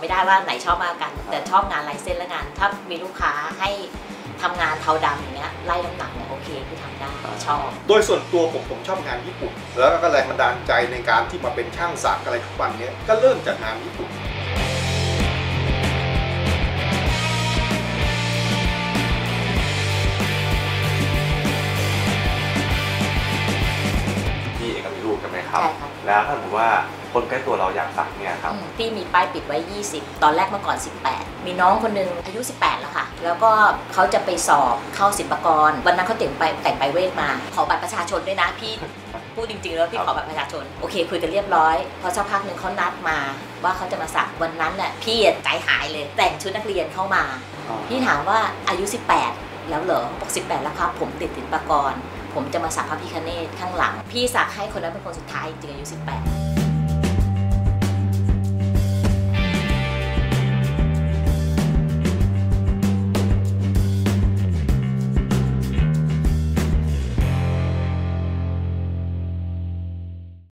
ไม่ได้ว่าไหนชอบมากกันแต่ชอบงานลายเส้นและงานถ้ามีลูกค้าให้ทำงานเทาดำอย่างเงี้ยไล่ลำดับเนี่ยโอเคคือทำได้ชอบโดยส่วนตัวผมชอบงานญี่ปุ่นแล้วก็แรงบันดาลใจในการที่มาเป็นช่างสักอะไรทุกวันนี้ก็เริ่มจากงานญี่ปุ่นพี่เอกมีลูกใช่ไหมครับแล้วถ้าผมว่าคนใกล้ตัวเราอยากสักเนี่ยครับพี่มีป้ายปิดไว้20ตอนแรกเมื่อก่อน18มีน้องคนนึงอายุ18แล้วค่ะแล้วก็เขาจะไปสอบเข้าศิลปากรวันนั้นเขาแต่งใบเวทมาขอบัตรประชาชนด้วยนะพี่พูดจริงๆแล้วพี่ขอบัตรประชาชนโอเคคุยกันเรียบร้อยพอสักพักหนึ่งเขานัดมาว่าเขาจะมาสักวันนั้นแหละพี่ใจหายเลยแต่งชุดนักเรียนเข้ามาพี่ถามว่าอายุ18แล้วเหรอบอก18แล้วครับผมติดศิลปากรผมจะมาสักพระพิฆเนศข้างหลังพี่สักให้คนนั้นเป็นคนสุดท้ายจริงอายุ18